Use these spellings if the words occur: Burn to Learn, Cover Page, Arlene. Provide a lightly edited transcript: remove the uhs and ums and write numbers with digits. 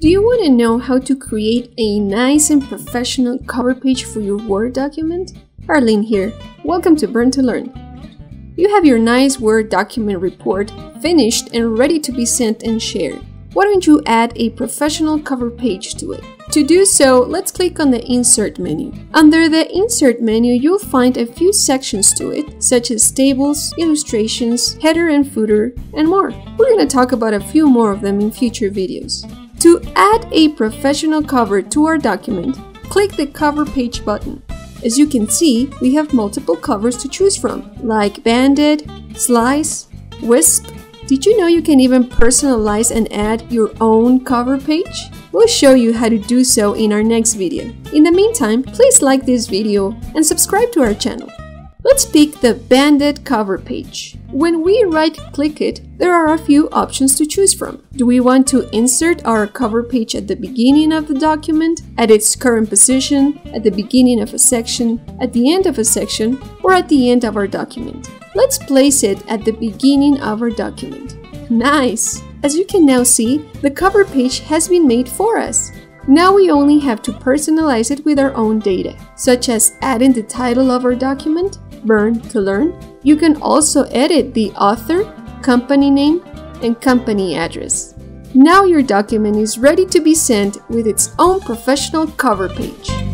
Do you want to know how to create a nice and professional cover page for your Word document? Arlene here. Welcome to Burn to Learn. You have your nice Word document report finished and ready to be sent and shared. Why don't you add a professional cover page to it? To do so, let's click on the Insert menu. Under the Insert menu, you'll find a few sections to it, such as tables, illustrations, header and footer, and more. We're going to talk about a few more of them in future videos. To add a professional cover to our document, click the Cover Page button. As you can see, we have multiple covers to choose from, like Banded, Slice, Wisp. Did you know you can even personalize and add your own cover page? We'll show you how to do so in our next video. In the meantime, please like this video and subscribe to our channel. Let's pick the Banded cover page. When we right-click it, there are a few options to choose from. Do we want to insert our cover page at the beginning of the document, at its current position, at the beginning of a section, at the end of a section, or at the end of our document? Let's place it at the beginning of our document. Nice! As you can now see, the cover page has been made for us. Now we only have to personalize it with our own data, such as adding the title of our document, Burn to Learn. You can also edit the author, company name, and company address. Now your document is ready to be sent with its own professional cover page.